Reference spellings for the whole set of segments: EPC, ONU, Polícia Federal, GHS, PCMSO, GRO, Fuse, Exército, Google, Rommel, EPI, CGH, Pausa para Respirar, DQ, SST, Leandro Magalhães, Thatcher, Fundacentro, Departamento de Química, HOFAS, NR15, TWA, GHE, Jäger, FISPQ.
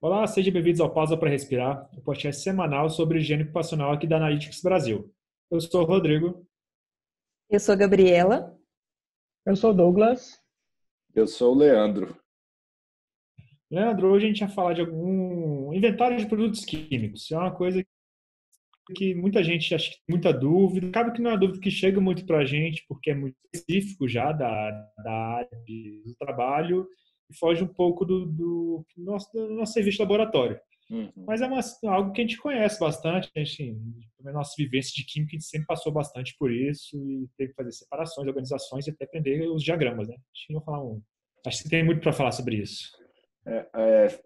Olá, sejam bem-vindos ao Pausa para Respirar, o podcast semanal sobre higiene ocupacional aqui da Analytics Brasil. Eu sou o Rodrigo. Eu sou a Gabriela. Eu sou o Douglas. Eu sou o Leandro. Leandro, hoje a gente vai falar de algum inventário de produtos químicos. É uma coisa que muita gente acha que tem muita dúvida. Acaba que não é uma dúvida que chega muito para a gente, porque é muito específico já da área do trabalho e foge um pouco do nosso serviço de laboratório. Mas é algo que a gente conhece bastante. A nossa vivência de química, a gente sempre passou bastante por isso e teve que fazer separações, organizações e até aprender os diagramas, né? Acho que tem muito para falar sobre isso.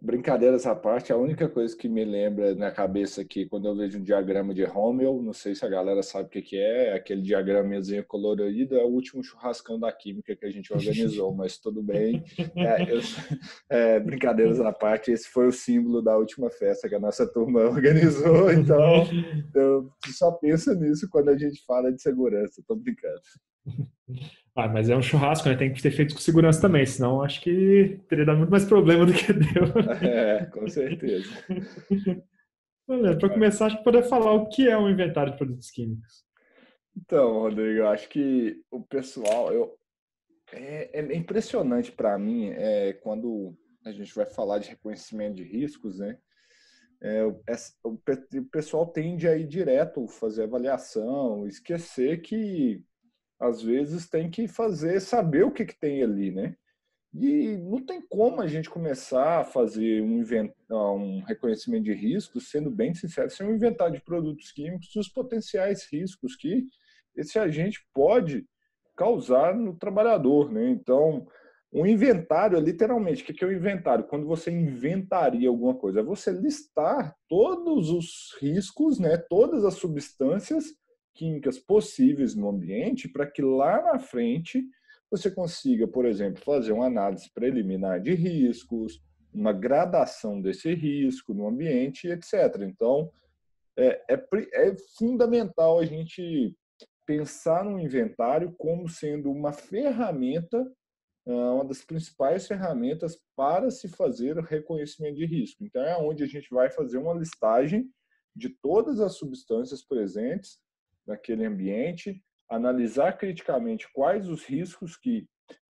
Brincadeiras à parte, a única coisa que me lembra na cabeça aqui, quando eu vejo um diagrama de Rommel, não sei se a galera sabe o que é aquele diagramazinho colorido, é o último churrascão da química que a gente organizou, mas tudo bem. Brincadeiras à parte, esse foi o símbolo da última festa que a nossa turma organizou, então eu só penso nisso quando a gente fala de segurança, tô brincando. Mas é um churrasco, né? Tem que ter feito com segurança também, senão acho que teria dado muito mais problema do que deu. Com certeza. Para começar, acho que poder falar o que é um inventário de produtos químicos. Então, Rodrigo, eu acho que o pessoal... É impressionante para mim quando a gente vai falar de reconhecimento de riscos, né? O pessoal tende a ir direto, fazer avaliação, esquecer que às vezes tem que saber o que tem ali, né? E não tem como a gente começar a fazer um reconhecimento de riscos, sendo bem sincero, sem um inventário de produtos químicos, os potenciais riscos que esse agente pode causar no trabalhador, né? Então, um inventário, literalmente, o que é um inventário? Quando você inventaria alguma coisa, é você listar todos os riscos, né? Todas as substâncias químicas possíveis no ambiente para que lá na frente você consiga, por exemplo, fazer uma análise preliminar de riscos, uma gradação desse risco no ambiente, etc. Então, é fundamental a gente pensar no inventário como sendo uma ferramenta, uma das principais ferramentas para se fazer o reconhecimento de risco. Então, é onde a gente vai fazer uma listagem de todas as substâncias presentes naquele ambiente, analisar criticamente quais os riscos que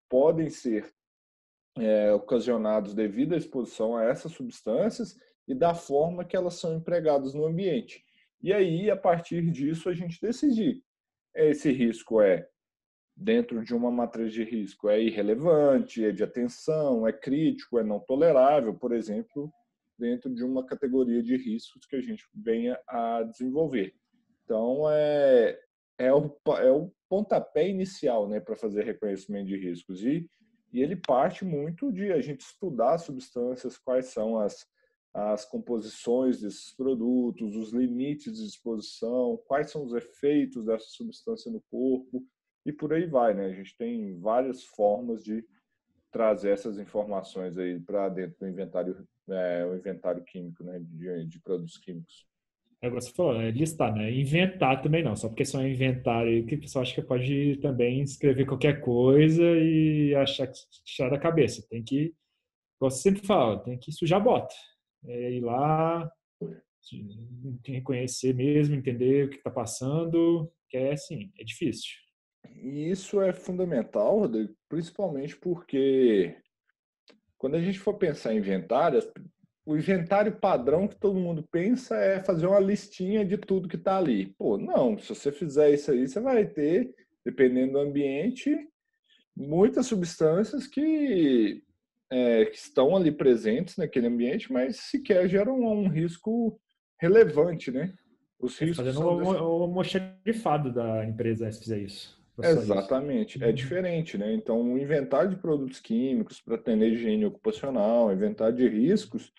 podem ser ocasionados devido à exposição a essas substâncias e da forma que elas são empregadas no ambiente. E aí, a partir disso, a gente decidir. Esse risco dentro de uma matriz de risco, é irrelevante, é de atenção, é crítico, é não tolerável, por exemplo, dentro de uma categoria de riscos que a gente venha a desenvolver. Então, é o pontapé inicial, né, para fazer reconhecimento de riscos. E ele parte muito de a gente estudar as substâncias, quais são as composições desses produtos, os limites de exposição, quais são os efeitos dessa substância no corpo, e por aí vai, né? A gente tem várias formas de trazer essas informações aí para dentro do inventário, o inventário químico, né, de produtos químicos. Você falou, listar, né? Inventar também não, só porque só é inventário que o pessoal acha que pode também escrever qualquer coisa e achar que tirar da cabeça. Tem que, como você sempre fala, tem que sujar a bota. Ir lá, reconhecer mesmo, entender o que está passando, que é difícil. E isso é fundamental, Rodrigo, principalmente porque quando a gente for pensar em inventário, o inventário padrão que todo mundo pensa é fazer uma listinha de tudo que está ali. Pô, não, se você fizer isso aí, você vai ter, dependendo do ambiente, muitas substâncias que estão ali presentes naquele ambiente, mas sequer geram um risco relevante, né? Os riscos fazendo o almoxarifado da empresa se fizer isso. Exatamente, é diferente, né? Então, o inventário de produtos químicos para atender higiene ocupacional, inventário de riscos,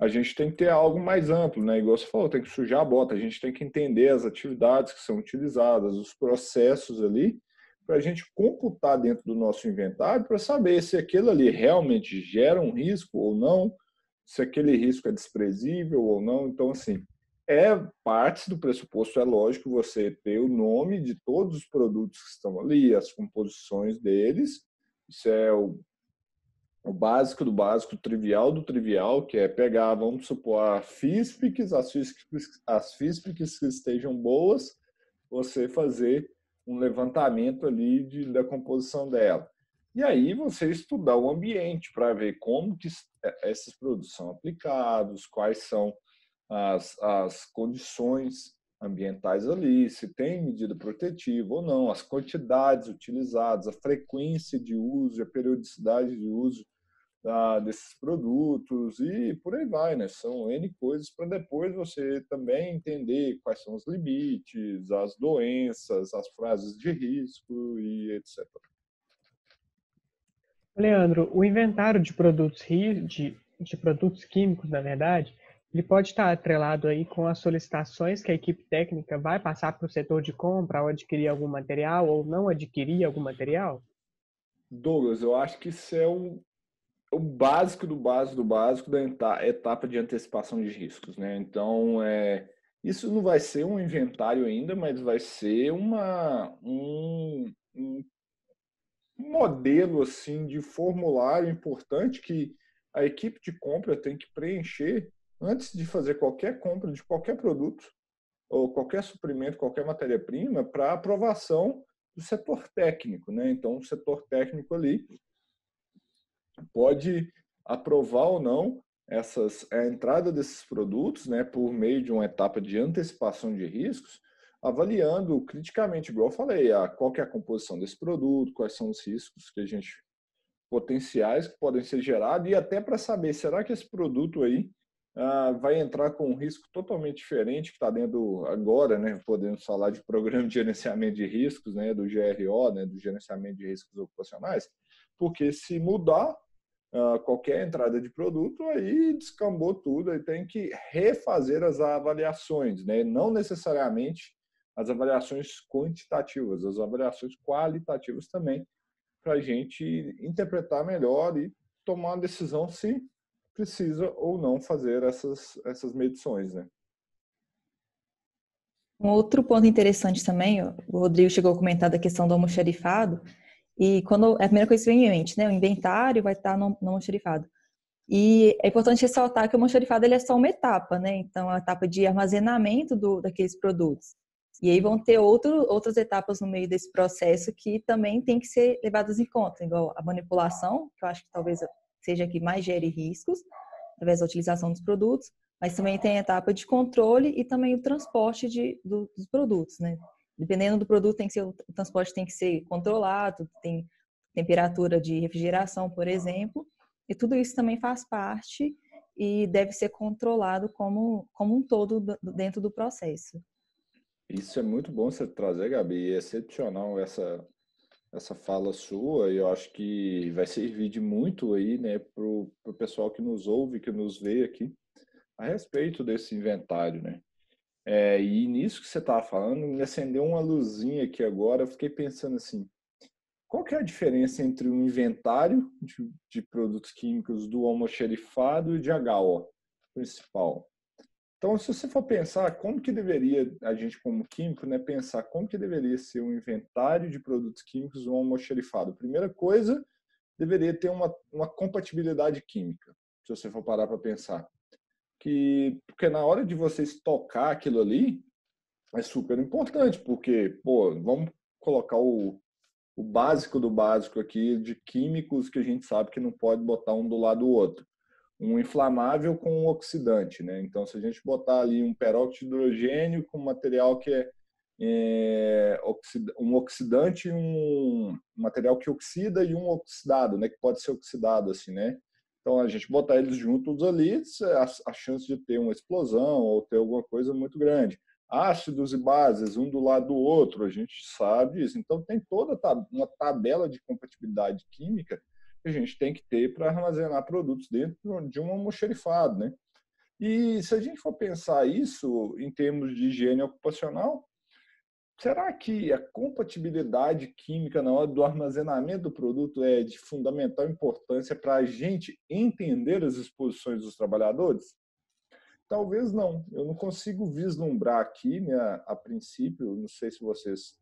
a gente tem que ter algo mais amplo, né? Igual você falou, tem que sujar a bota, a gente tem que entender as atividades que são utilizadas, os processos ali, para a gente computar dentro do nosso inventário para saber se aquilo ali realmente gera um risco ou não, se aquele risco é desprezível ou não. Então, assim, parte do pressuposto, é lógico, você ter o nome de todos os produtos que estão ali, as composições deles, Isso é o básico do básico, o trivial do trivial, que é pegar, vamos supor, as FISPQs que estejam boas, você fazer um levantamento ali da composição dela. E aí você estudar o ambiente para ver como que esses produtos são aplicados, quais são as condições ambientais ali, se tem medida protetiva ou não, as quantidades utilizadas, a frequência de uso, a periodicidade de uso desses produtos e por aí vai, né? São N coisas para depois você também entender quais são os limites, as doenças, as frases de risco e etc. Leandro, o inventário de produtos químicos, na verdade, ele pode estar atrelado aí com as solicitações que a equipe técnica vai passar para o setor de compra ao adquirir algum material ou não adquirir algum material? Douglas, eu acho que isso é o básico do básico do básico da etapa de antecipação de riscos, né? Então, isso não vai ser um inventário ainda, mas vai ser um modelo assim, de formulário importante que a equipe de compra tem que preencher antes de fazer qualquer compra de qualquer produto ou qualquer suprimento, qualquer matéria-prima, para aprovação do setor técnico, né? Então, o setor técnico ali pode aprovar ou não a entrada desses produtos, né, por meio de uma etapa de antecipação de riscos, avaliando criticamente, igual eu falei, qual que é a composição desse produto, quais são os riscos que a gente potenciais que podem ser gerados e até para saber, será que esse produto aí vai entrar com um risco totalmente diferente que está dentro agora, né? Podemos falar de programa de gerenciamento de riscos, né? Do GRO, né? Do gerenciamento de riscos ocupacionais, porque se mudar qualquer entrada de produto, aí descambou tudo, aí tem que refazer as avaliações, né? Não necessariamente as avaliações quantitativas, as avaliações qualitativas também, para a gente interpretar melhor e tomar uma decisão se precisa ou não fazer essas medições, né? Um outro ponto interessante também, o Rodrigo chegou a comentar da questão do almoxarifado, e quando, a primeira coisa que vem em mente, né? O inventário vai estar no almoxarifado. E é importante ressaltar que o almoxarifado ele é só uma etapa, né? Então, a etapa de armazenamento daqueles produtos. E aí vão ter outras etapas no meio desse processo que também tem que ser levadas em conta, igual a manipulação, que eu acho que talvez seja que mais gere riscos, através da utilização dos produtos, mas também tem a etapa de controle e também o transporte dos produtos, né? Dependendo do produto, o transporte tem que ser controlado, tem temperatura de refrigeração, por exemplo, e tudo isso também faz parte e deve ser controlado como um todo dentro do processo. Isso é muito bom você trazer, Gabi, é excepcional essa fala sua, e eu acho que vai servir de muito aí, né, pro pessoal que nos ouve, que nos vê aqui, a respeito desse inventário, né? E nisso que você estava falando, me acendeu uma luzinha aqui agora, eu fiquei pensando assim, qual que é a diferença entre um inventário de produtos químicos do almoxarifado e de HO principal? Então, se você for pensar como que deveria, a gente como químico, né, pensar como que deveria ser um inventário de produtos químicos ou um almoxarifado. Primeira coisa, deveria ter uma compatibilidade química, se você for parar para pensar. Porque na hora de você estocar aquilo ali, é super importante, porque, pô, vamos colocar o básico do básico aqui de químicos que a gente sabe que não pode botar um do lado do outro. Um inflamável com um oxidante, né? Então, se a gente botar ali um peróxido de hidrogênio com um material que um oxidante, um material que oxida e um oxidado, né? Que pode ser oxidado, assim, né? Então, a gente botar eles juntos ali, a chance de ter uma explosão ou ter alguma coisa é muito grande. Ácidos e bases, um do lado do outro, a gente sabe isso. Então, tem toda uma tabela de compatibilidade química que a gente tem que ter para armazenar produtos dentro de um almoxarifado, né? E se a gente for pensar isso em termos de higiene ocupacional, será que a compatibilidade química na hora do armazenamento do produto é de fundamental importância para a gente entender as exposições dos trabalhadores? Talvez não. Eu não consigo vislumbrar aqui, né, a princípio, não sei se vocês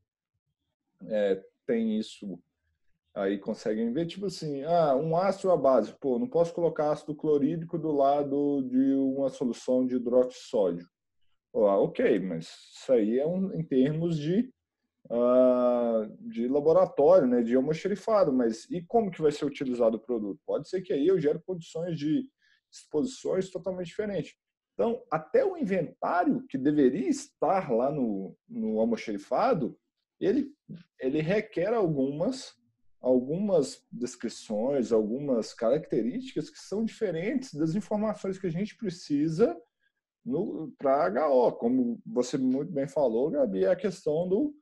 têm isso Aí conseguem ver, tipo assim, ah, um ácido e uma base. Pô, não posso colocar ácido clorídrico do lado de uma solução de hidróxido de sódio. Pô, ah, ok, mas isso aí é em termos de laboratório, né, de almoxerifado. Mas e como que vai ser utilizado o produto? Pode ser que aí eu gere condições de exposições totalmente diferentes. Então, até o inventário que deveria estar lá no almoxerifado, ele requer algumas descrições, algumas características que são diferentes das informações que a gente precisa para HO. Como você muito bem falou, Gabi, é a questão do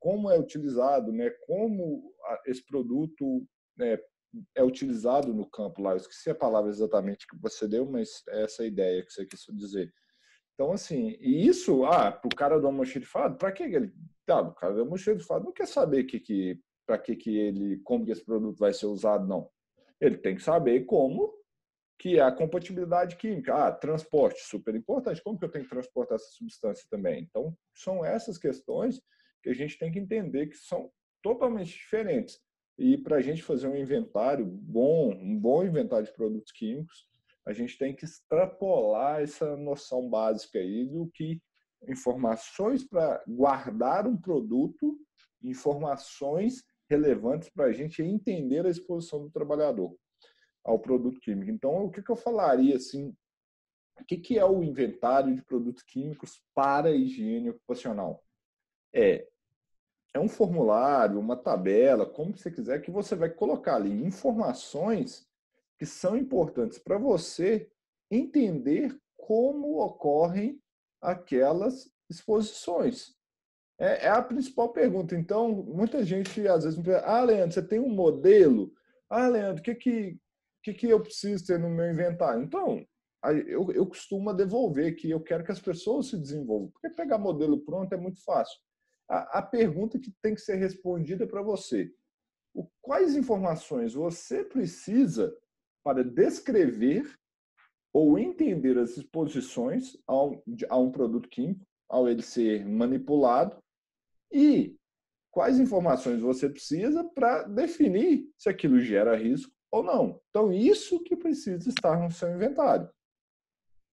como é utilizado, né? Como esse produto é utilizado no campo lá. Eu esqueci a palavra exatamente que você deu, mas é essa a ideia que você quis dizer. Então, assim, e isso, para o cara do almoxerifado, para que ele... Tá, o cara do almoxerifado não quer saber como que esse produto vai ser usado, não. Ele tem que saber como que é a compatibilidade química. Ah, transporte, super importante. Como que eu tenho que transportar essa substância também? Então, são essas questões que a gente tem que entender que são totalmente diferentes. E para a gente fazer um inventário bom, um bom inventário de produtos químicos, a gente tem que extrapolar essa noção básica aí do que informações para guardar um produto, informações relevantes para a gente entender a exposição do trabalhador ao produto químico. Então, o que eu falaria assim, o que é o inventário de produtos químicos para a higiene ocupacional? É um formulário, uma tabela, como você quiser, que você vai colocar ali informações que são importantes para você entender como ocorrem aquelas exposições. É a principal pergunta. Então, muita gente às vezes me pergunta, Leandro, você tem um modelo? Leandro, o que eu preciso ter no meu inventário? Então, eu costumo devolver que eu quero que as pessoas se desenvolvam, porque pegar modelo pronto é muito fácil. A pergunta que tem que ser respondida para você: quais informações você precisa para descrever ou entender as exposições a um produto químico, ao ele ser manipulado, e quais informações você precisa para definir se aquilo gera risco ou não. Então, isso que precisa estar no seu inventário.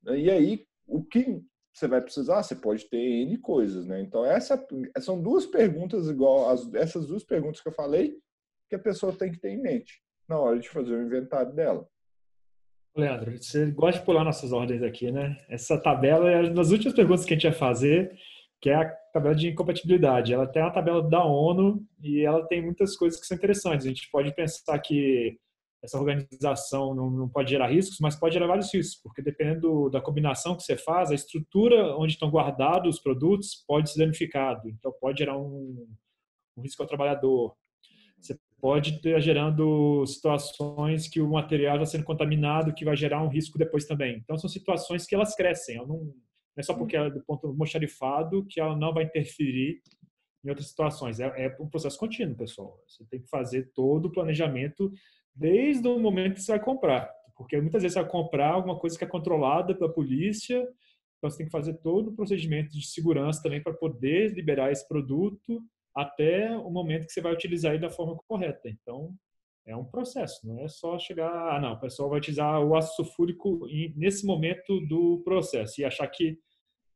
E aí, o que você vai precisar? Você pode ter N coisas, né? Então, são duas perguntas igual, essas duas perguntas que eu falei, que a pessoa tem que ter em mente na hora de fazer o inventário dela. Leandro, você gosta de pular nossas ordens aqui, né? Essa tabela é uma das últimas perguntas que a gente vai fazer, que é a tabela de incompatibilidade. Ela tem a tabela da ONU e ela tem muitas coisas que são interessantes. A gente pode pensar que essa organização não pode gerar riscos, mas pode gerar vários riscos, porque dependendo da combinação que você faz, a estrutura onde estão guardados os produtos pode ser danificado. Então, pode gerar um risco ao trabalhador. Você pode estar gerando situações que o material está sendo contaminado, que vai gerar um risco depois também. Então, são situações que elas crescem. Não é só porque ela é do ponto almoxarifado que ela não vai interferir em outras situações. É um processo contínuo, pessoal. Você tem que fazer todo o planejamento desde o momento que você vai comprar. Porque muitas vezes você vai comprar alguma coisa que é controlada pela polícia. Então, você tem que fazer todo o procedimento de segurança também para poder liberar esse produto até o momento que você vai utilizar ele da forma correta. Então, é um processo, não é só chegar... o pessoal vai utilizar o ácido sulfúrico nesse momento do processo e achar que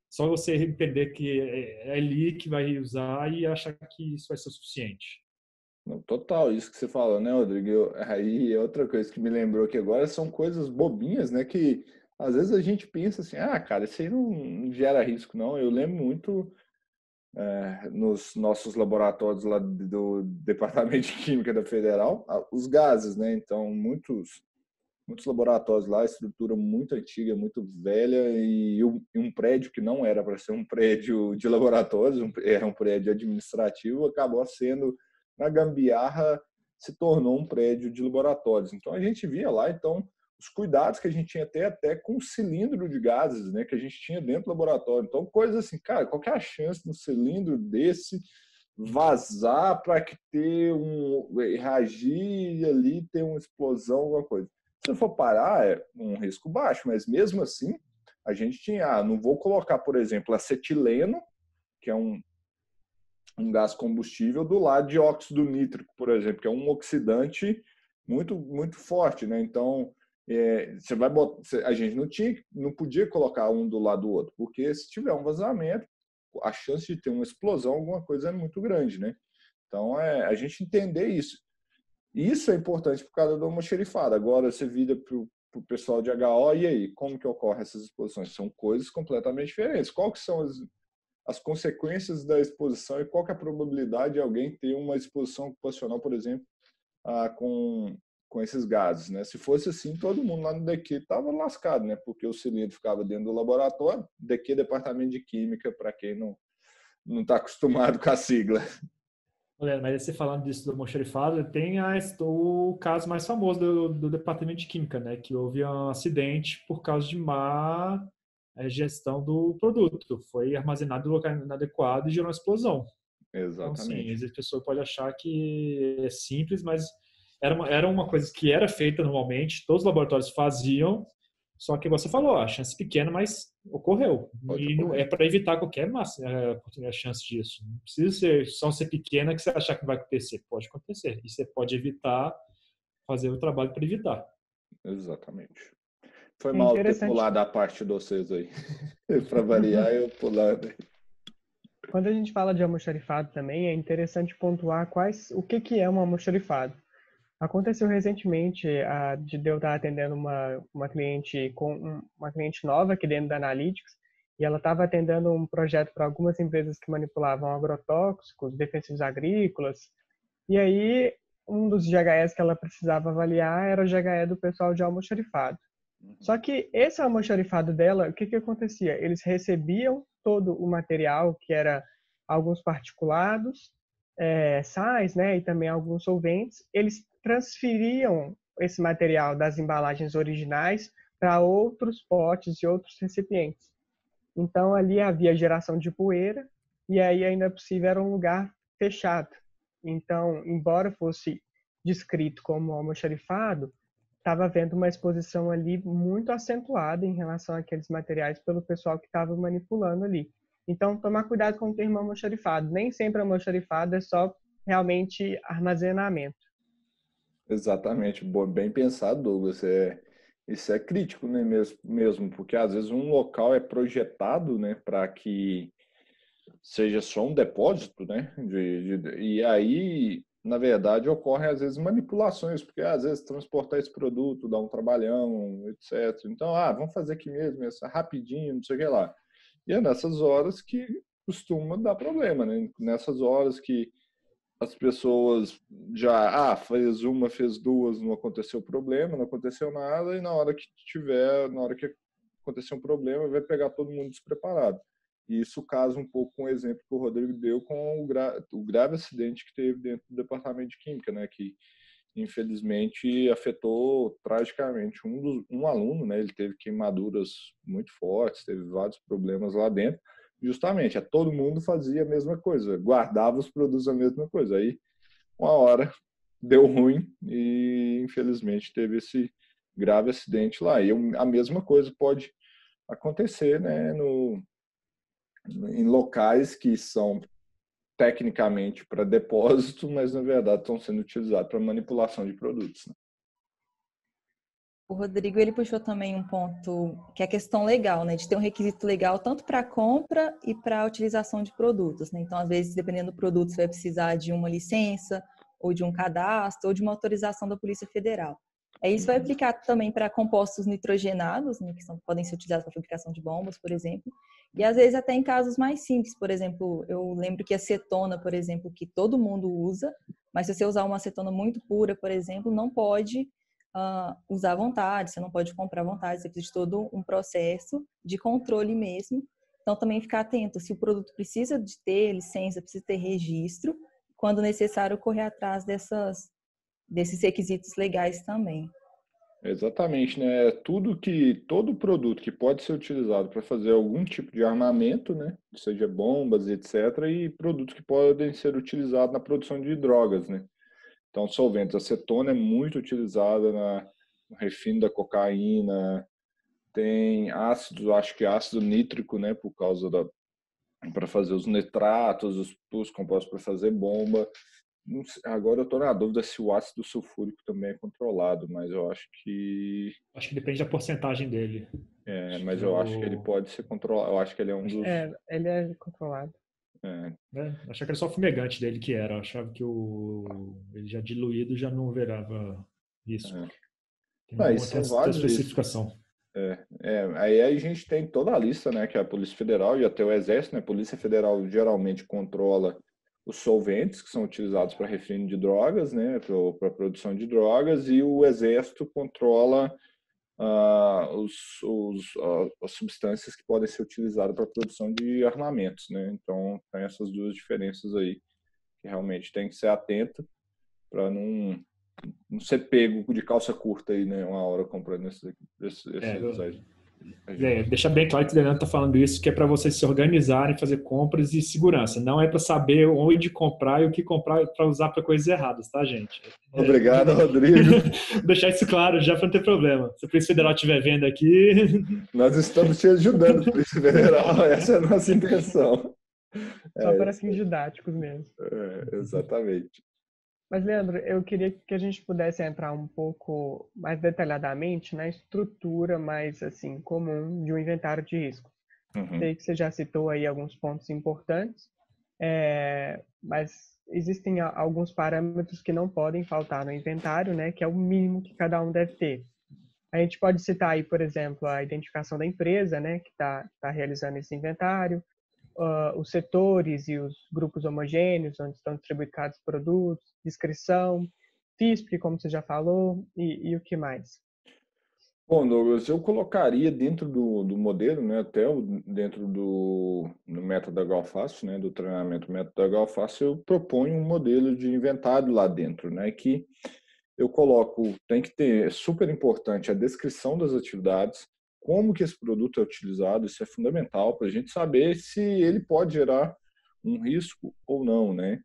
só você entender que é ali que vai usar e achar que isso vai ser o suficiente. Total, isso que você falou, né, Rodrigo? Aí, outra coisa que me lembrou aqui agora são coisas bobinhas, né, que às vezes a gente pensa assim, cara, isso aí não gera risco, não. Eu lembro muito... nos nossos laboratórios lá do Departamento de Química da Federal, os gases, né? Então, muitos laboratórios lá, estrutura muito antiga, muito velha, e um prédio que não era para ser um prédio de laboratórios, era um prédio administrativo, acabou sendo, na gambiarra, se tornou um prédio de laboratórios. Então, a gente via lá, os cuidados que a gente tinha até com o cilindro de gases, né, que a gente tinha dentro do laboratório. Então, coisa assim, cara, qual que é a chance de um cilindro desse vazar para que ter reagir ali, ter uma explosão, alguma coisa? Se for parar, é um risco baixo, mas mesmo assim, a gente tinha, não vou colocar, por exemplo, acetileno, que é um um gás combustível do lado de óxido nítrico, por exemplo, que é um oxidante muito forte, né? Então, você vai botar, a gente não podia colocar um do lado do outro, porque se tiver um vazamento, a chance de ter uma explosão, alguma coisa, é muito grande, né? Então, a gente entender isso. Isso é importante por causa da almoxerifada. Agora, você vira para o pessoal de HO, e aí, como que ocorrem essas exposições? São coisas completamente diferentes. Qual que são as consequências da exposição e qual que é a probabilidade de alguém ter uma exposição ocupacional, por exemplo, com esses gases, né? Se fosse assim, todo mundo lá no DQ estava lascado, né? Porque o cilindro ficava dentro do laboratório, DQ, Departamento de Química, para quem não está acostumado com a sigla. Olha, mas você falando disso do almoxarifado, tem o caso mais famoso do Departamento de Química, né? Que houve um acidente por causa de má gestão do produto. Foi armazenado no local inadequado e gerou uma explosão. Exatamente. Então, sim, às vezes a pessoa pode achar que é simples, mas era uma coisa que era feita normalmente, todos os laboratórios faziam, só que você falou, a chance pequena, mas ocorreu. É para evitar qualquer chance disso. Não precisa ser pequena que você achar que vai acontecer. Pode acontecer. E você pode evitar, fazer o trabalho para evitar. Exatamente. Foi mal ter pulado a parte de vocês aí. Para variar, eu pulando aí. Quando a gente fala de almoxarifado também, é interessante pontuar o que é um almoxarifado. Aconteceu recentemente de eu estar atendendo uma cliente nova aqui dentro da Analytics, e ela estava atendendo um projeto para algumas empresas que manipulavam agrotóxicos, defensivos agrícolas, e aí um dos GHS que ela precisava avaliar era o GHE do pessoal de almoxarifado. Só que esse almoxarifado dela, o que acontecia? Eles recebiam todo o material, que era alguns particulados, sais, né, e também alguns solventes. Eles transferiam esse material das embalagens originais para outros potes e outros recipientes. Então, ali havia geração de poeira e aí ainda possível era um lugar fechado. Então, embora fosse descrito como almoxarifado, estava havendo uma exposição ali muito acentuada em relação àqueles materiais pelo pessoal que estava manipulando ali. Então, tomar cuidado com o termo almoxarifado. Nem sempre almoxarifado é só realmente armazenamento. Exatamente. Bem pensado, Douglas. Isso é crítico, né, mesmo, porque às vezes um local é projetado, né, para que seja só um depósito, né, e aí, na verdade, ocorrem às vezes manipulações, porque às vezes transportar esse produto dá um trabalhão, etc. Então, vamos fazer aqui mesmo, rapidinho, não sei o que lá. E é nessas horas que costuma dar problema, né? Nessas horas que as pessoas já fez uma, fez duas, não aconteceu problema, não aconteceu nada, e na hora que acontecer um problema, vai pegar todo mundo despreparado. E isso casa um pouco com o exemplo que o Rodrigo deu com o grave acidente que teve dentro do Departamento de Química, né? Que infelizmente afetou tragicamente um aluno, né? Ele teve queimaduras muito fortes, teve vários problemas lá dentro. Justamente, todo mundo fazia a mesma coisa, guardava os produtos a mesma coisa. Aí, uma hora, deu ruim e, infelizmente, teve esse grave acidente lá. E a mesma coisa pode acontecer, né? Em locais que são tecnicamente para depósito, mas na verdade estão sendo utilizados para manipulação de produtos. Né? O Rodrigo, ele puxou também um ponto que é a questão legal, né? De ter um requisito legal tanto para compra e para utilização de produtos, né? Então, às vezes, dependendo do produto, você vai precisar de uma licença ou de um cadastro ou de uma autorização da Polícia Federal. Aí isso vai aplicar também para compostos nitrogenados, né, que podem ser utilizados para fabricação de bombas, por exemplo. E às vezes até em casos mais simples, por exemplo, eu lembro que acetona, por exemplo, que todo mundo usa, mas se você usar uma acetona muito pura, por exemplo, não pode usar à vontade, você não pode comprar à vontade, você precisa de todo um processo de controle mesmo. Então também ficar atento, se o produto precisa de ter licença, precisa ter registro, quando necessário correr atrás desses requisitos legais também. Exatamente, né? Todo produto que pode ser utilizado para fazer algum tipo de armamento, né? Seja bombas, etc., e produtos que podem ser utilizados na produção de drogas, né? Então, solventes, acetona é muito utilizada no refino da cocaína, tem ácido nítrico, né? Por causa para fazer os nitratos, os compostos para fazer bomba. Agora eu estou na dúvida se o ácido sulfúrico também é controlado, mas eu acho que... Acho que depende da porcentagem dele. É, acho mas eu acho que ele pode ser controlado. Eu acho que ele é um dos... É, ele é controlado. É. É, achava que era só o fumegante dele que era. Eu achava que ele já diluído já não verava isso. É. Tem uma outra especificação. Aí a gente tem toda a lista, né, que é a Polícia Federal e até o Exército, né? A Polícia Federal geralmente controla os solventes que são utilizados para refino de drogas, né, para produção de drogas, e o Exército controla as substâncias que podem ser utilizadas para produção de armamentos, né? Então tem essas duas diferenças aí que realmente tem que ser atento para não ser pego de calça curta aí, né, uma hora comprando deixa bem claro que o Leandro está falando isso, que é para vocês se organizarem, fazer compras e segurança. Não é para saber onde comprar e o que comprar para usar para coisas erradas, tá, gente? Obrigado, Rodrigo. Deixar isso claro já para não ter problema. Se a Polícia Federal estiver vendo aqui... Nós estamos te ajudando, Polícia Federal. Essa é a nossa intenção. Só para fins didáticos mesmo. É, exatamente. Mas, Leandro, eu queria que a gente pudesse entrar um pouco mais detalhadamente na estrutura mais assim comum de um inventário de risco. Uhum. Sei que você já citou aí alguns pontos importantes, mas existem alguns parâmetros que não podem faltar no inventário, né, que é o mínimo que cada um deve ter. A gente pode citar aí, por exemplo, a identificação da empresa, né, que está realizando esse inventário, os setores e os grupos homogêneos onde estão distribuídos produtos, descrição, FISP, como você já falou, e o que mais? Bom, Douglas, eu colocaria dentro do modelo, né, dentro do método HOFAS, né, do treinamento método HOFAS, eu proponho um modelo de inventário lá dentro, né, que eu coloco, tem que ter, é super importante a descrição das atividades, como que esse produto é utilizado, isso é fundamental para a gente saber se ele pode gerar um risco ou não, né?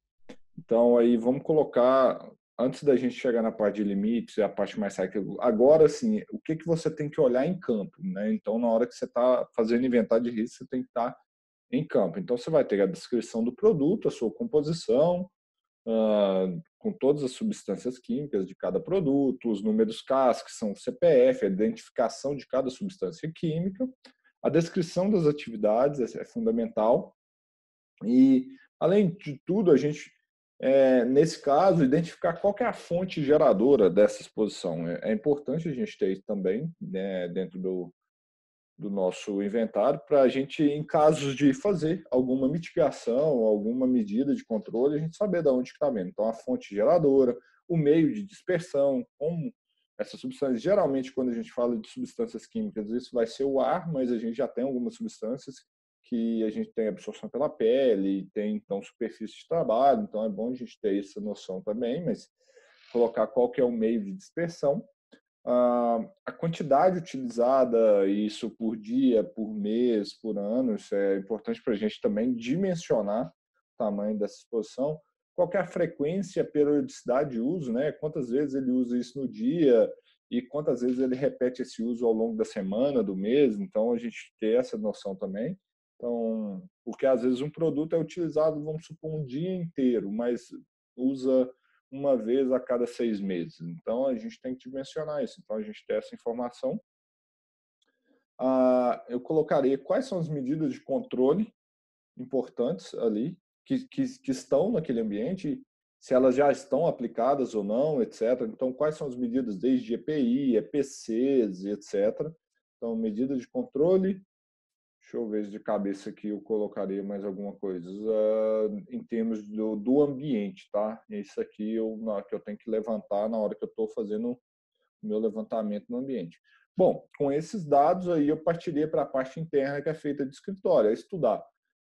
Então, aí vamos colocar, antes da gente chegar na parte de limites, é a parte mais técnica. Agora, sim, o que você tem que olhar em campo, né? Então, na hora que você está fazendo inventário de risco, você tem que estar em campo. Então, você vai ter a descrição do produto, a sua composição, com todas as substâncias químicas de cada produto, os números CAS, que são o CPF, a identificação de cada substância química, a descrição das atividades é fundamental e, além de tudo, a gente, nesse caso, identificar qual que é a fonte geradora dessa exposição. É importante a gente ter isso também, né, dentro do nosso inventário, para a gente, em casos de fazer alguma mitigação, alguma medida de controle, a gente saber de onde está vindo. Então, a fonte geradora, o meio de dispersão, como essas substâncias. Geralmente, quando a gente fala de substâncias químicas, isso vai ser o ar, mas a gente já tem algumas substâncias que a gente tem absorção pela pele, tem, então, superfície de trabalho. Então, é bom a gente ter essa noção também, mas colocar qual que é o meio de dispersão. A quantidade utilizada, isso por dia, por mês, por ano, isso é importante para a gente também dimensionar o tamanho dessa exposição. Qual que é a frequência, periodicidade de uso, né? Quantas vezes ele usa isso no dia e quantas vezes ele repete esse uso ao longo da semana, do mês. Então, a gente tem essa noção também. Então, porque às vezes um produto é utilizado, vamos supor, um dia inteiro, mas usa uma vez a cada 6 meses. Então, a gente tem que dimensionar isso. Então, a gente tem essa informação. Eu colocaria quais são as medidas de controle importantes ali, que estão naquele ambiente, se elas já estão aplicadas ou não, etc. Então, quais são as medidas desde EPI, EPCs, etc. Então, medidas de controle. Deixa eu ver de cabeça aqui, eu colocaria mais alguma coisa em termos do ambiente, tá? Isso aqui que eu tenho que levantar na hora que eu estou fazendo o meu levantamento no ambiente. Bom, com esses dados aí eu partiria para a parte interna que é feita de escritório, é estudar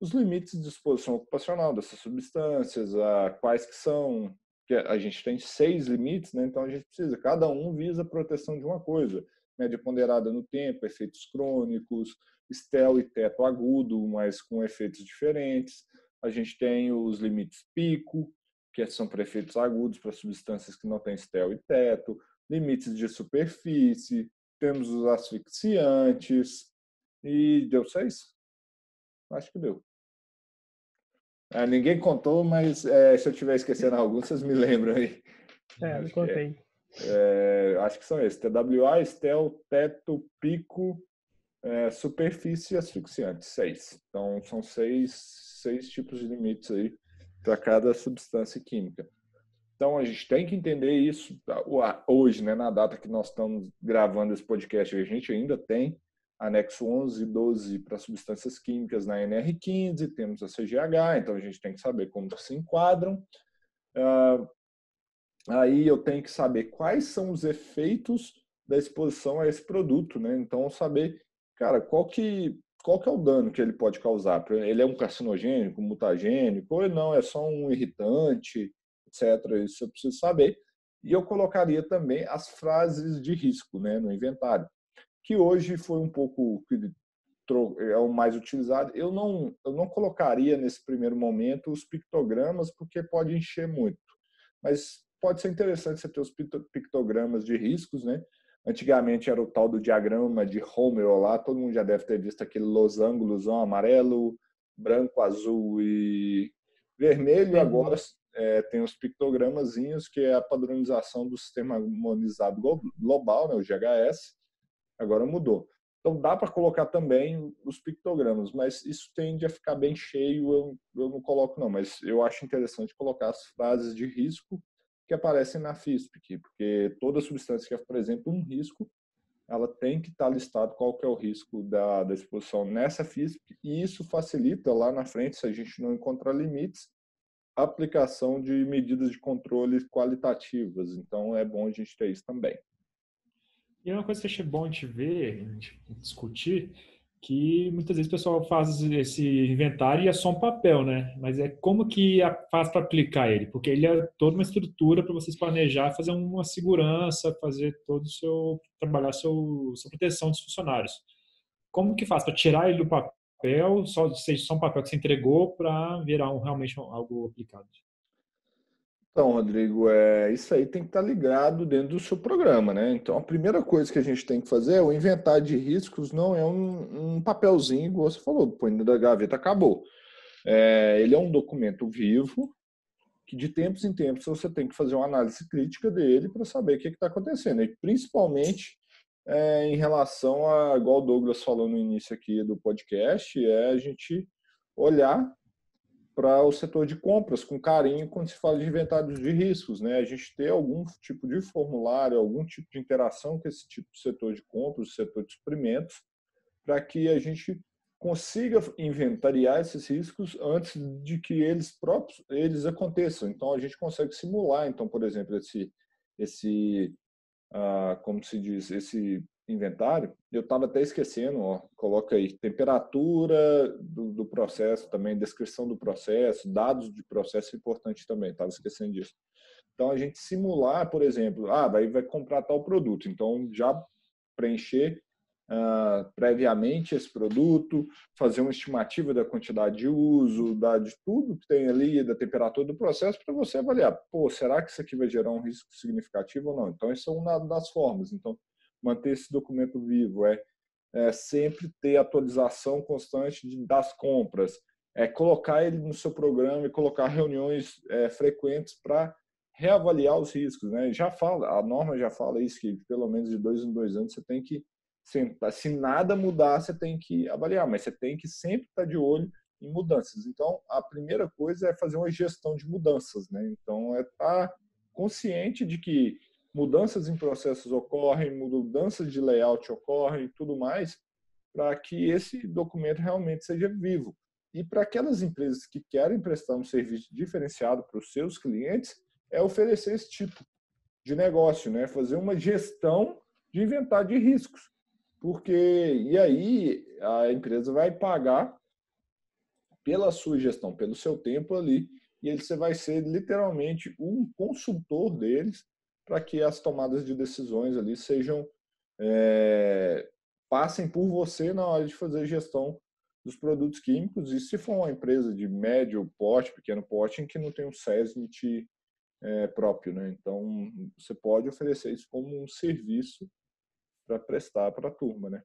os limites de exposição ocupacional dessas substâncias, quais que são, que a gente tem 6 limites, né? Então a gente precisa, cada um visa a proteção de uma coisa. Média ponderada no tempo, efeitos crônicos, estel e teto agudo, mas com efeitos diferentes. A gente tem os limites pico, que são para efeitos agudos, para substâncias que não têm estel e teto. Limites de superfície, temos os asfixiantes. E deu 6? Acho que deu. Ninguém contou, mas se eu estiver esquecendo algum, vocês me lembram aí. Eu contei. Acho que são esses. TWA, estel, teto, pico, superfície e asfixiante. 6. Então, são 6 tipos de limites aí para cada substância química. Então, a gente tem que entender isso hoje, né, na data que nós estamos gravando esse podcast. A gente ainda tem anexo 11 e 12 para substâncias químicas na NR15, temos a CGH, então a gente tem que saber como se enquadram. Aí eu tenho que saber quais são os efeitos da exposição a esse produto, né? Então, saber, cara, qual que é o dano que ele pode causar? Ele é um carcinogênico, mutagênico, ou não, é só um irritante, etc. Isso eu preciso saber. E eu colocaria também as frases de risco, né, no inventário, que hoje foi um pouco que é o mais utilizado. Eu não colocaria nesse primeiro momento os pictogramas, porque pode encher muito. Mas pode ser interessante você ter os pictogramas de riscos, né? Antigamente era o tal do diagrama de Rommel lá, todo mundo já deve ter visto aquele losângulozão amarelo, branco, azul e vermelho. Agora tem os pictogramazinhos, que é a padronização do Sistema Harmonizado Global, né, o GHS, agora mudou. Então dá para colocar também os pictogramas, mas isso tende a ficar bem cheio, eu não coloco não, mas eu acho interessante colocar as frases de risco que aparecem na FISPQ, porque toda substância que apresenta um risco, ela tem que estar listado qual que é o risco da exposição nessa FISPQ, e isso facilita lá na frente, se a gente não encontrar limites, a aplicação de medidas de controle qualitativas. Então é bom a gente ter isso também. E uma coisa que eu achei bom de ver, a gente discutir, que muitas vezes o pessoal faz esse inventário e é só um papel, né? Mas é como que faz para aplicar ele? Porque ele é toda uma estrutura para vocês planejar, fazer uma segurança, fazer todo o seu... trabalhar a sua proteção dos funcionários. Como que faz para tirar ele do papel, seja só um papel que você entregou, para virar realmente algo aplicado? Então, Rodrigo, isso aí tem que estar ligado dentro do seu programa, né? Então, a primeira coisa que a gente tem que fazer é o inventário de riscos, não é um papelzinho, igual você falou, põe da gaveta, acabou. Ele é um documento vivo, que de tempos em tempos você tem que fazer uma análise crítica dele para saber o que está acontecendo. E principalmente em relação a, igual o Douglas falou no início aqui do podcast, a gente olhar para o setor de compras com carinho quando se fala de inventários de riscos, né? A gente ter algum tipo de formulário, algum tipo de interação com esse tipo de setor de compras, setor de suprimentos, para que a gente consiga inventariar esses riscos antes de que eles aconteçam. Então a gente consegue simular, então, por exemplo, como se diz, esse inventário, eu estava até esquecendo, ó, coloca aí temperatura do processo também, descrição do processo, dados de processo é importante também, estava esquecendo disso. Então a gente simular, por exemplo, vai comprar tal produto, então já preencher previamente esse produto, fazer uma estimativa da quantidade de uso, de tudo que tem ali, da temperatura do processo, para você avaliar, será que isso aqui vai gerar um risco significativo ou não? Então isso é uma das formas. Então manter esse documento vivo, sempre ter atualização constante das compras, colocar ele no seu programa e colocar reuniões frequentes para reavaliar os riscos, né? A norma já fala isso, que pelo menos de 2 em 2 anos você tem que sentar, se nada mudar você tem que avaliar, mas você tem que sempre estar de olho em mudanças. Então a primeira coisa é fazer uma gestão de mudanças, né? Então estar consciente de que mudanças em processos ocorrem, mudanças de layout ocorrem e tudo mais, para que esse documento realmente seja vivo. E para aquelas empresas que querem prestar um serviço diferenciado para os seus clientes, é oferecer esse tipo de negócio, né? Fazer uma gestão de inventário de riscos. E aí a empresa vai pagar pela sua gestão, pelo seu tempo ali, e você vai ser literalmente um consultor deles, para que as tomadas de decisões ali sejam, passem por você na hora de fazer gestão dos produtos químicos. E se for uma empresa de médio porte, pequeno porte, em que não tem um SESMT próprio, né? Então, você pode oferecer isso como um serviço para prestar para a turma, né?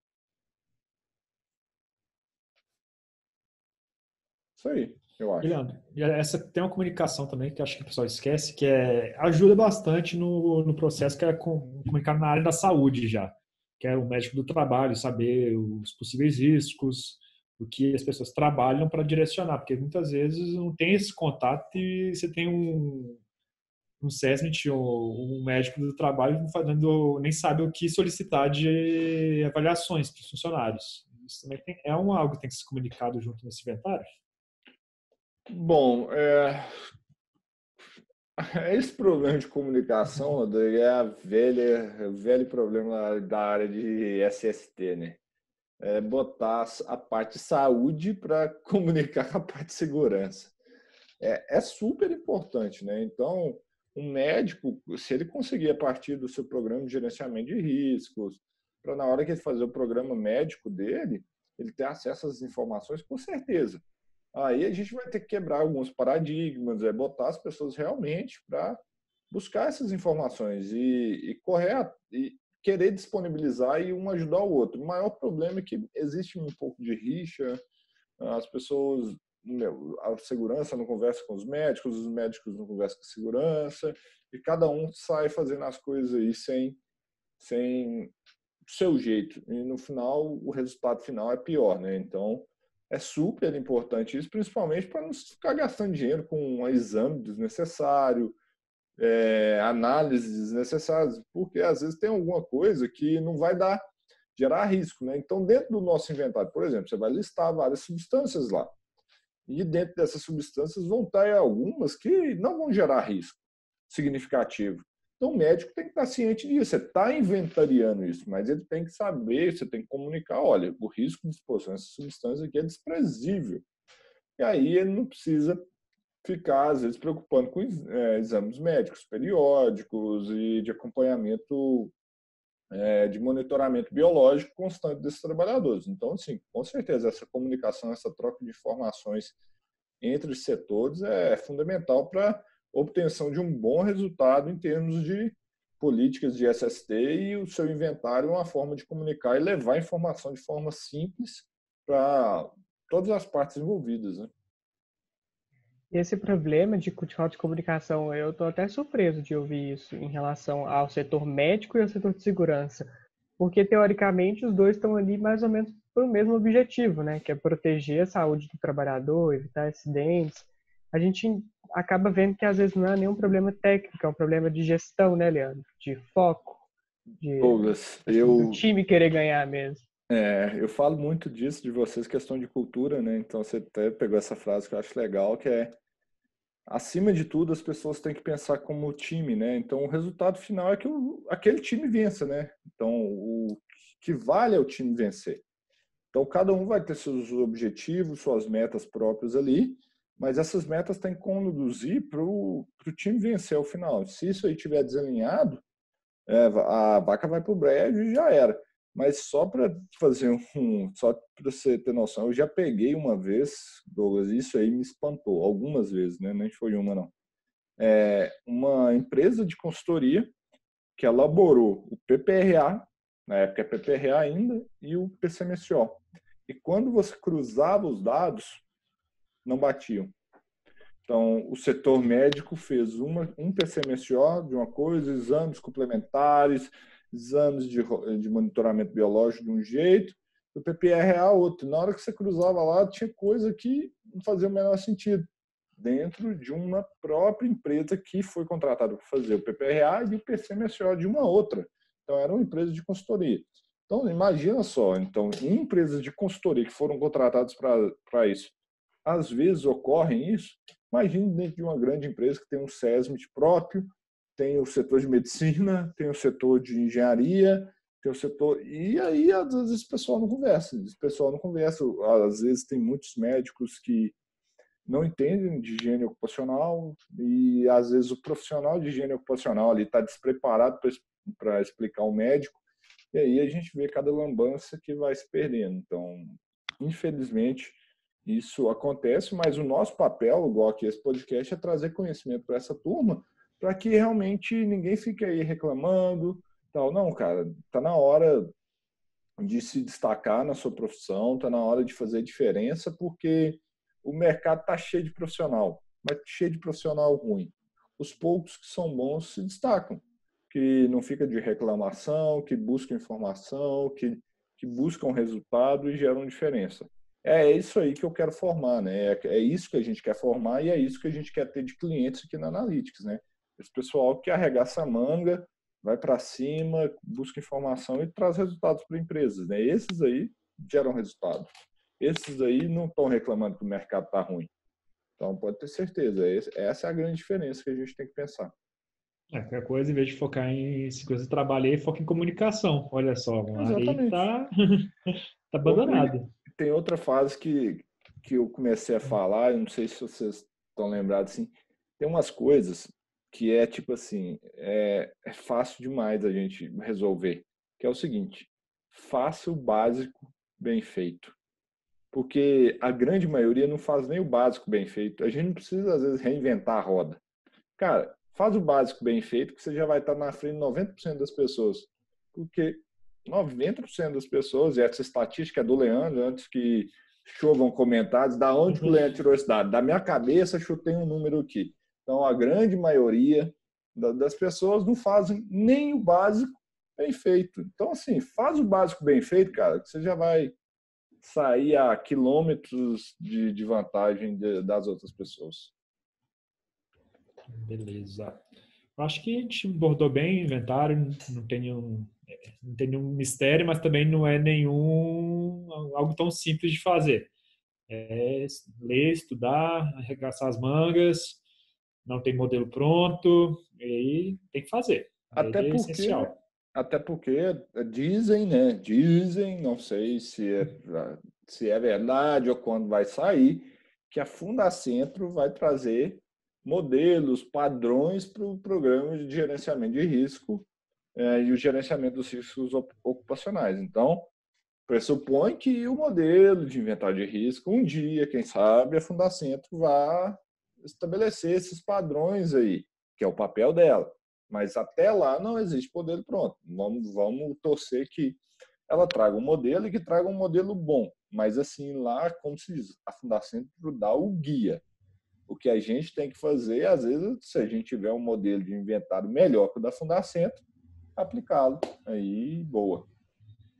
Isso aí. eu acho. E essa tem uma comunicação também que acho que o pessoal esquece, que é, ajuda bastante no processo, que é comunicar na área da saúde já, que é o médico do trabalho, saber os possíveis riscos, o que as pessoas trabalham para direcionar, porque muitas vezes não tem esse contato e você tem um SESMT ou um médico do trabalho nem sabe o que solicitar de avaliações para os funcionários. Isso também é algo que tem que ser comunicado junto nesse inventário? Bom, esse problema de comunicação, Rodrigo, é velho problema da área de SST, né? É botar a parte de saúde para comunicar a parte de segurança. É super importante, né? Então, um médico, se ele conseguir a partir do seu programa de gerenciamento de riscos, para na hora que ele fazer o programa médico dele, ele ter acesso às informações, com certeza. Aí a gente vai ter que quebrar alguns paradigmas, botar as pessoas realmente para buscar essas informações e correr e querer disponibilizar e um ajudar o outro. O maior problema é que existe um pouco de rixa, as pessoas, a segurança não conversa com os médicos não conversam com a segurança, e cada um sai fazendo as coisas aí sem seu jeito. E no final, o resultado final é pior, né? Então, é super importante isso, principalmente para não ficar gastando dinheiro com um exame desnecessário, análises desnecessárias, porque às vezes tem alguma coisa que não vai gerar risco, né? Então, dentro do nosso inventário, por exemplo, você vai listar várias substâncias lá. E dentro dessas substâncias vão estar algumas que não vão gerar risco significativo. Então, o médico tem que estar ciente disso. Você está inventariando isso, mas ele tem que saber, você tem que comunicar, olha, o risco de exposição a essa substância aqui é desprezível. E aí ele não precisa ficar, às vezes, preocupando com exames médicos periódicos e de acompanhamento, de monitoramento biológico constante desses trabalhadores. Então, sim, com certeza, essa comunicação, essa troca de informações entre os setores é fundamental para a obtenção de um bom resultado em termos de políticas de SST, e o seu inventário é uma forma de comunicar e levar informação de forma simples para todas as partes envolvidas, né? Esse problema de falta de comunicação, eu estou até surpreso de ouvir isso em relação ao setor médico e ao setor de segurança, porque teoricamente os dois estão ali mais ou menos para o mesmo objetivo, né? Que é proteger a saúde do trabalhador, evitar acidentes. A gente acaba vendo que às vezes não é nenhum problema técnico, é um problema de gestão, né, Leandro? De foco, do time querer ganhar mesmo. Eu falo muito disso de vocês, questão de cultura, né? Então você até pegou essa frase que eu acho legal, que é, acima de tudo, as pessoas têm que pensar como time, né? Então o resultado final é que aquele time vença, né? Então o que vale é o time vencer. Então cada um vai ter seus objetivos, suas metas próprias ali, mas essas metas têm que conduzir para o time vencer ao final. Se isso aí estiver desalinhado, a vaca vai para o brejo e já era. Mas só para você ter noção, eu já peguei uma vez, Douglas, isso aí me espantou, algumas vezes, né? Nem foi uma, não. Uma empresa de consultoria que elaborou o PPRA, na época é PPRA ainda, e o PCMSO. E quando você cruzava os dados, não batiam. Então, o setor médico fez um PCMSO de uma coisa, exames complementares, exames de monitoramento biológico de um jeito, o PPRA outro. Na hora que você cruzava lá, tinha coisa que não fazia o menor sentido dentro de uma própria empresa que foi contratada para fazer o PPRA e o PCMSO de uma outra. Então, era uma empresa de consultoria. Então, imagina só, então, em empresas de consultoria que foram contratadas para isso, às vezes ocorre isso. Imagina dentro de uma grande empresa que tem um SESMT próprio, tem o setor de medicina, tem o setor de engenharia, tem o setor... E aí, às vezes, o pessoal não conversa. Às vezes, tem muitos médicos que não entendem de higiene ocupacional e, às vezes, o profissional de higiene ocupacional está despreparado para explicar o médico. E aí, a gente vê cada lambança que vai se perdendo. Então, infelizmente, isso acontece, mas o nosso papel, igual aqui esse podcast, é trazer conhecimento para essa turma, para que realmente ninguém fique aí reclamando, tal. Não, cara, tá na hora de se destacar na sua profissão, tá na hora de fazer diferença, porque o mercado está cheio de profissional, mas cheio de profissional ruim. Os poucos que são bons se destacam, que não fica de reclamação, que buscam informação, que buscam resultado e geram diferença. É isso aí que eu quero formar, né? É isso que a gente quer formar e é isso que a gente quer ter de clientes aqui na Analytics, né? Esse pessoal que arregaça a manga, vai para cima, busca informação e traz resultados para empresas, né? Esses aí geram resultado. Esses aí não estão reclamando que o mercado está ruim. Então, pode ter certeza. Essa é a grande diferença que a gente tem que pensar. É, qualquer coisa, em vez de focar em se coisa trabalhei, foca em comunicação. Olha só, aí está tá abandonado. Tem outra fase que eu comecei a falar, eu não sei se vocês estão lembrados, assim, tem umas coisas que é tipo assim, é fácil demais a gente resolver, que é o seguinte, faça o básico bem feito. Porque a grande maioria não faz nem o básico bem feito. A gente não precisa, às vezes, reinventar a roda. Cara, faz o básico bem feito que você já vai estar na frente de 90% das pessoas. Porque 90% das pessoas, e essa estatística é do Leandro, antes que chovam comentários, da onde o Leandro tirou esse dado? Da minha cabeça, chutei um número aqui. Então, a grande maioria das pessoas não fazem nem o básico bem feito. Então, assim, faz o básico bem feito, cara, que você já vai sair a quilômetros de vantagem das outras pessoas. Beleza. Eu acho que a gente abordou bem o inventário, não tem nenhum mistério, mas também não é algo tão simples de fazer. É ler, estudar, arregaçar as mangas, não tem modelo pronto, e aí tem que fazer. Até porque... é essencial. Até porque dizem, né? Dizem, não sei se é verdade ou quando vai sair, que a Fundacentro vai trazer modelos, padrões para o programa de gerenciamento de risco e o gerenciamento dos riscos ocupacionais. Então, pressupõe que o modelo de inventário de risco, um dia, quem sabe, a Fundacentro vai estabelecer esses padrões aí, que é o papel dela. Mas até lá não existe modelo pronto. Vamos torcer que ela traga um modelo e que traga um modelo bom. Mas assim, lá, como se diz, a Fundacentro dá o guia. O que a gente tem que fazer, às vezes, se a gente tiver um modelo de inventário melhor que o da Fundacentro, aplicá-lo. Aí, boa.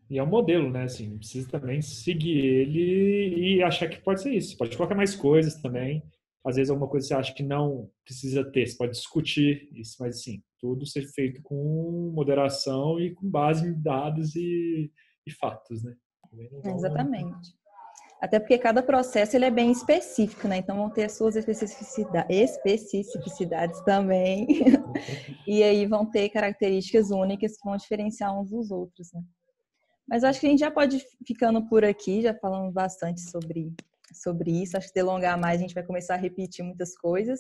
E é um modelo, né? Assim, precisa também seguir ele e achar que pode ser isso. Pode colocar mais coisas também. Às vezes alguma coisa você acha que não precisa ter, você pode discutir isso, mas assim, tudo ser feito com moderação e com base em dados e fatos, né? Exatamente. Até porque cada processo ele é bem específico, né? Então vão ter as suas especificidades também. E aí vão ter características únicas que vão diferenciar uns dos outros, né? Mas eu acho que a gente já pode ir ficando por aqui, já falamos bastante sobre isso, acho que delongar mais a gente vai começar a repetir muitas coisas.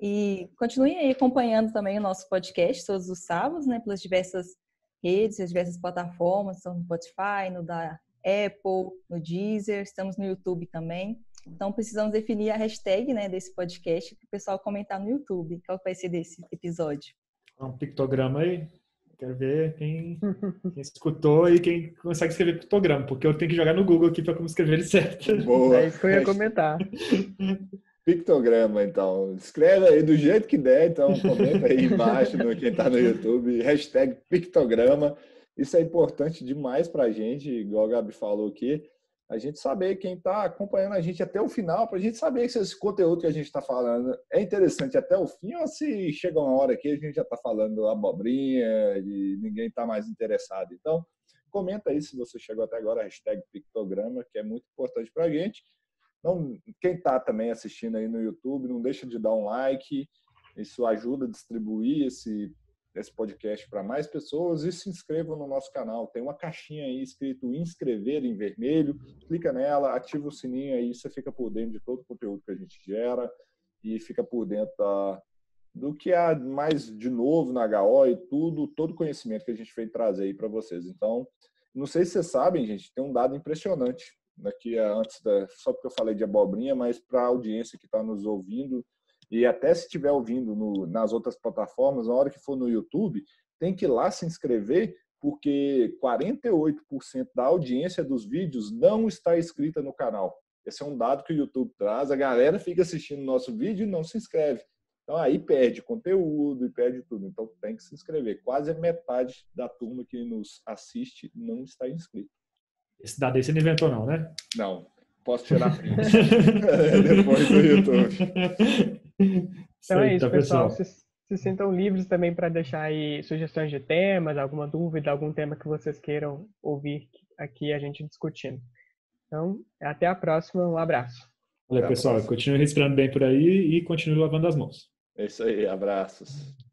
E continuem aí acompanhando também o nosso podcast todos os sábados, né, pelas diversas redes, as diversas plataformas, estamos no Spotify, no da Apple, no Deezer, estamos no YouTube também. Então precisamos definir a hashtag, né, desse podcast para o pessoal comentar no YouTube. Qual vai ser desse episódio? Um pictograma aí. Quero ver quem escutou e quem consegue escrever pictograma, porque eu tenho que jogar no Google aqui para como escrever ele certo. Boa. É isso que eu ia comentar. Pictograma, então. Escreve aí do jeito que der, então comenta aí embaixo, quem está no YouTube, hashtag pictograma. Isso é importante demais para a gente, igual a Gabi falou aqui, a gente saber quem está acompanhando a gente até o final, para a gente saber se esse conteúdo que a gente está falando é interessante até o fim ou se chega uma hora que a gente já está falando abobrinha e ninguém está mais interessado. Então, comenta aí se você chegou até agora, hashtag pictograma, que é muito importante para a gente. Então, quem está também assistindo aí no YouTube, não deixa de dar um like, isso ajuda a distribuir esse podcast para mais pessoas e se inscrevam no nosso canal. Tem uma caixinha aí escrito inscrever em vermelho, clica nela, ativa o sininho aí, você fica por dentro de todo o conteúdo que a gente gera e fica por dentro do que há mais de novo na GHO e tudo, todo o conhecimento que a gente veio trazer aí para vocês. Então, não sei se vocês sabem, gente, tem um dado impressionante aqui antes só porque eu falei de abobrinha, mas para a audiência que está nos ouvindo, e até se estiver ouvindo nas outras plataformas, na hora que for no YouTube, tem que ir lá se inscrever, porque 48% da audiência dos vídeos não está inscrita no canal. Esse é um dado que o YouTube traz. A galera fica assistindo o nosso vídeo e não se inscreve. Então, aí perde conteúdo e perde tudo. Então, tem que se inscrever. Quase a metade da turma que nos assiste não está inscrito. Esse dado aí você não inventou não, né? Não. Posso tirar print depois do YouTube. Então é isso, pessoal. Se sintam livres também para deixar aí sugestões de temas, alguma dúvida, algum tema que vocês queiram ouvir aqui a gente discutindo. Então, até a próxima. Um abraço. Valeu, pessoal. Continue respirando bem por aí e continue lavando as mãos. É isso aí. Abraços.